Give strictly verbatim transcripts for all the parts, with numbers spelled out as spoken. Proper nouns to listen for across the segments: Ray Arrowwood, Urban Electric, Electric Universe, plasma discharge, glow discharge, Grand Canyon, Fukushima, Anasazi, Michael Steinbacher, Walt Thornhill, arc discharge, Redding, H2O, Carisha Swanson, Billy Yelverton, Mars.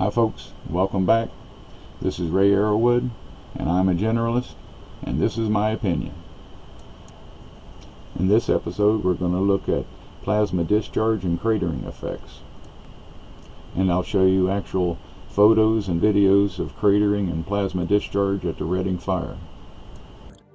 Hi folks, welcome back. This is Ray Arrowwood, and I'm a generalist, and this is my opinion. In this episode we're going to look at plasma discharge and cratering effects. And I'll show you actual photos and videos of cratering and plasma discharge at the Redding fire.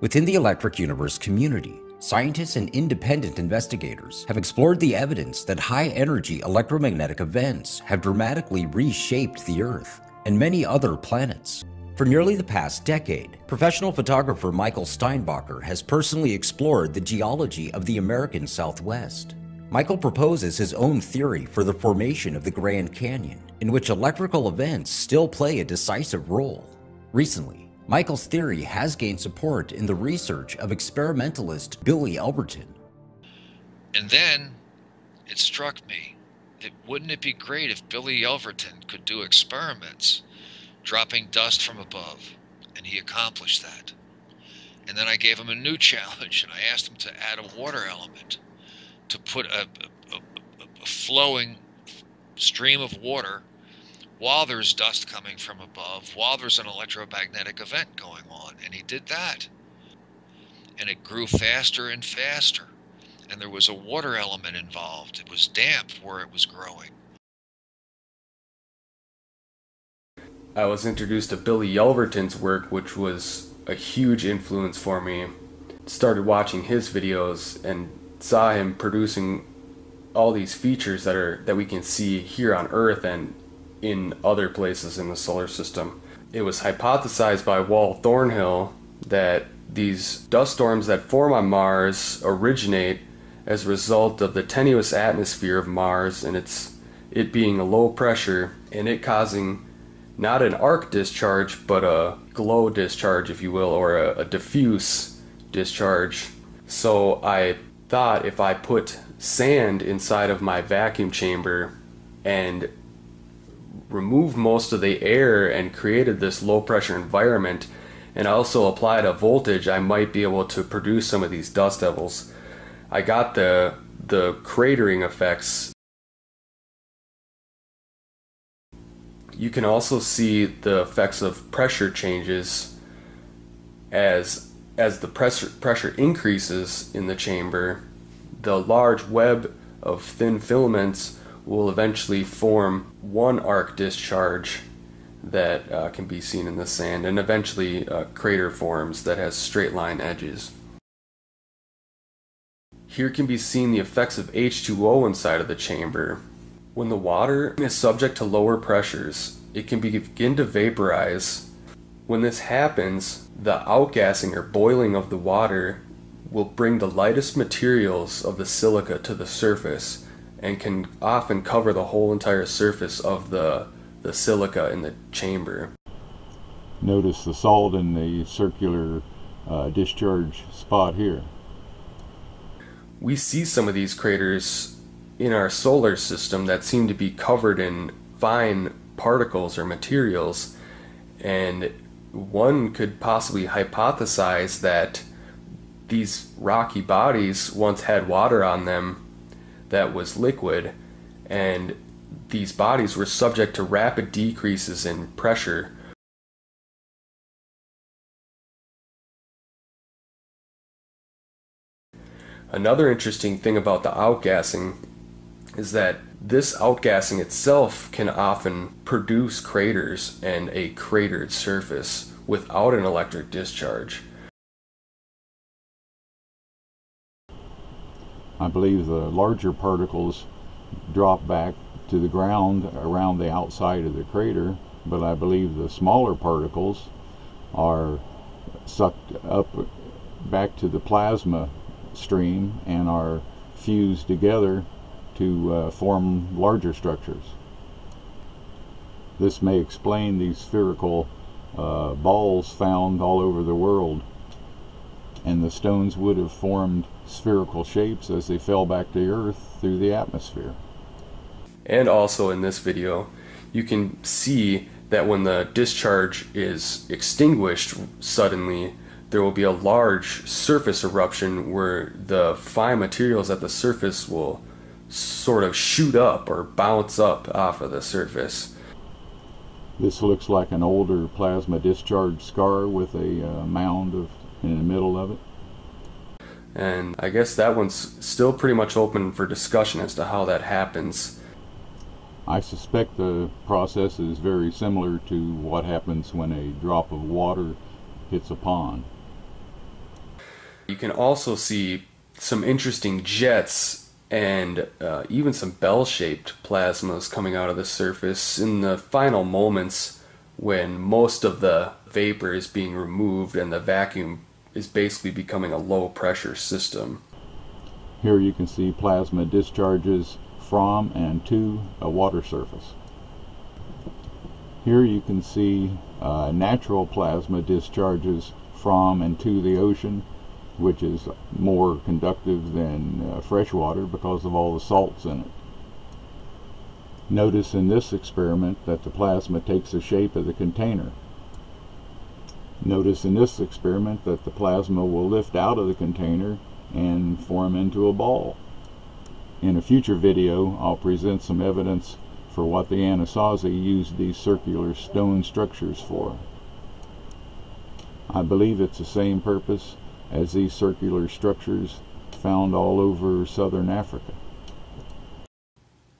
Within the Electric Universe community, scientists and independent investigators have explored the evidence that high-energy electromagnetic events have dramatically reshaped the Earth and many other planets. For nearly the past decade, professional photographer Michael Steinbacher has personally explored the geology of the American Southwest. Michael proposes his own theory for the formation of the Grand Canyon, in which electrical events still play a decisive role. Recently, Michael's theory has gained support in the research of experimentalist Billy Yelverton. And then it struck me that wouldn't it be great if Billy Yelverton could do experiments dropping dust from above, and he accomplished that. And then I gave him a new challenge, and I asked him to add a water element, to put a, a, a flowing stream of water while there's dust coming from above, while there's an electromagnetic event going on. And he did that. And it grew faster and faster. And there was a water element involved. It was damp where it was growing. I was introduced to Billy Yelverton's work, which was a huge influence for me. Started watching his videos and saw him producing all these features that are that we can see here on Earth and in other places in the solar system. It was hypothesized by Walt Thornhill that these dust storms that form on Mars originate as a result of the tenuous atmosphere of Mars and its it being a low pressure and it causing not an arc discharge but a glow discharge, if you will, or a, a diffuse discharge. So I thought if I put sand inside of my vacuum chamber and removed most of the air and created this low pressure environment and also applied a voltage, I might be able to produce some of these dust devils. I got the the cratering effects. You can also see the effects of pressure changes as as the pressure pressure increases in the chamber. The large web of thin filaments will eventually form one arc discharge that uh, can be seen in the sand, and eventually a crater forms that has straight line edges. Here can be seen the effects of H two O inside of the chamber. When the water is subject to lower pressures, it can begin to vaporize. When this happens, the outgassing or boiling of the water will bring the lightest materials of the silica to the surface, and can often cover the whole entire surface of the, the silica in the chamber. Notice the salt in the circular uh, discharge spot here. We see some of these craters in our solar system that seem to be covered in fine particles or materials, and one could possibly hypothesize that these rocky bodies once had water on them that was liquid, and these bodies were subject to rapid decreases in pressure. Another interesting thing about the outgassing is that this outgassing itself can often produce craters and a cratered surface without an electric discharge. I believe the larger particles drop back to the ground around the outside of the crater, but I believe the smaller particles are sucked up back to the plasma stream and are fused together to uh, form larger structures. This may explain these spherical uh, balls found all over the world, and the stones would have formed spherical shapes as they fell back to Earth through the atmosphere. And also in this video, you can see that when the discharge is extinguished suddenly, there will be a large surface eruption where the fine materials at the surface will sort of shoot up or bounce up off of the surface. This looks like an older plasma discharge scar with a uh, mound of, in the middle of it. And I guess that one's still pretty much open for discussion as to how that happens. I suspect the process is very similar to what happens when a drop of water hits a pond. You can also see some interesting jets and uh, even some bell-shaped plasmas coming out of the surface in the final moments when most of the vapor is being removed and the vacuum is basically becoming a low-pressure system. Here you can see plasma discharges from and to a water surface. Here you can see uh, natural plasma discharges from and to the ocean, which is more conductive than uh, fresh water because of all the salts in it. Notice in this experiment that the plasma takes the shape of the container. Notice in this experiment that the plasma will lift out of the container and form into a ball. In a future video, I'll present some evidence for what the Anasazi used these circular stone structures for. I believe it's the same purpose as these circular structures found all over southern Africa.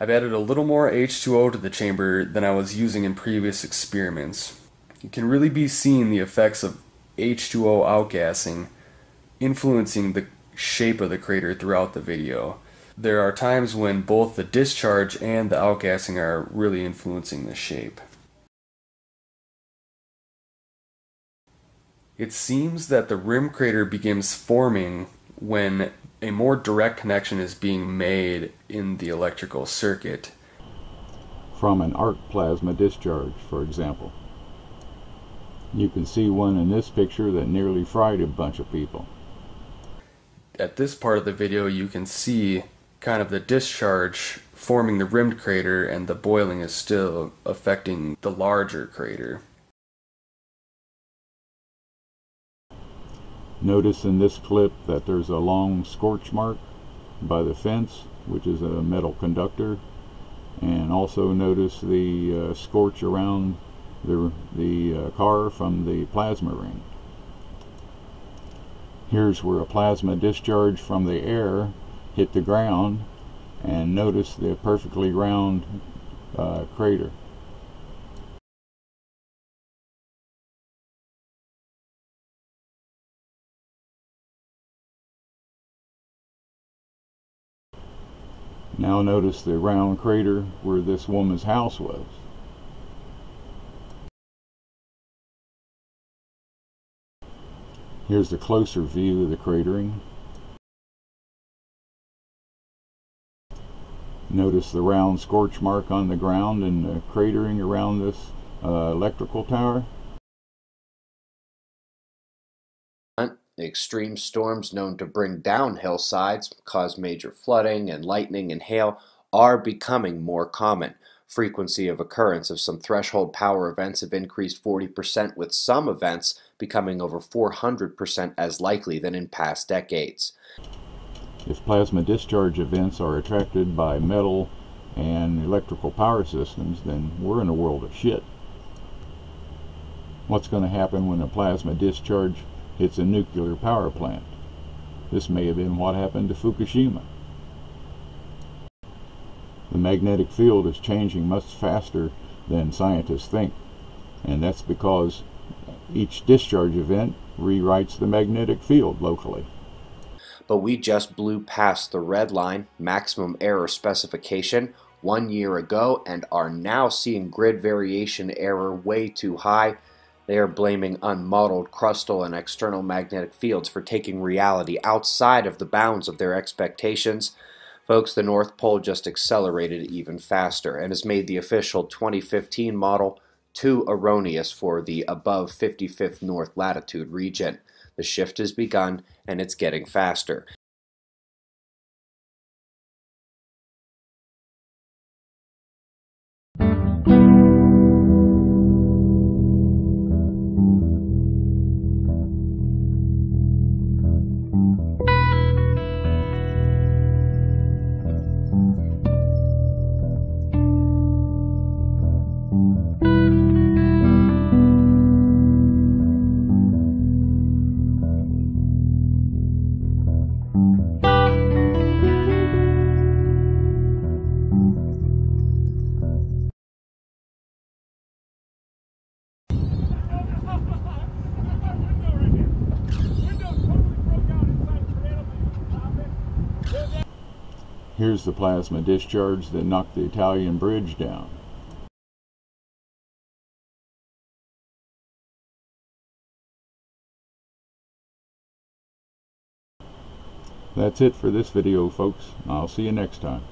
I've added a little more H two O to the chamber than I was using in previous experiments. You can really be seeing the effects of H two O outgassing influencing the shape of the crater throughout the video. There are times when both the discharge and the outgassing are really influencing the shape. It seems that the rim crater begins forming when a more direct connection is being made in the electrical circuit. From an arc plasma discharge, for example. You can see one in this picture that nearly fried a bunch of people. At this part of the video, you can see kind of the discharge forming the rimmed crater, and the boiling is still affecting the larger crater. Notice in this clip that there's a long scorch mark by the fence, which is a metal conductor, and also notice the uh, scorch around the, the uh, car from the plasma ring. Here's where a plasma discharge from the air hit the ground, and notice the perfectly round uh, crater. Now notice the round crater where this woman's house was. Here's the closer view of the cratering. Notice the round scorch mark on the ground and the cratering around this uh, electrical tower. The extreme storms known to bring down hillsides, cause major flooding, and lightning and hail are becoming more common. Frequency of occurrence of some threshold power events have increased forty percent, with some events becoming over four hundred percent as likely than in past decades. If plasma discharge events are attracted by metal and electrical power systems, then we're in a world of shit. What's going to happen when a plasma discharge hits a nuclear power plant? This may have been what happened to Fukushima. The magnetic field is changing much faster than scientists think, and that's because each discharge event rewrites the magnetic field locally. But we just blew past the red line, maximum error specification, one year ago, and are now seeing grid variation error way too high. They are blaming unmodeled crustal and external magnetic fields for taking reality outside of the bounds of their expectations. Folks, the North Pole just accelerated even faster and has made the official twenty fifteen model too erroneous for the above fifty-fifth north latitude region. The shift has begun, and it's getting faster. Thank you. Here's the plasma discharge that knocked the Italian bridge down. That's it for this video, folks. I'll see you next time.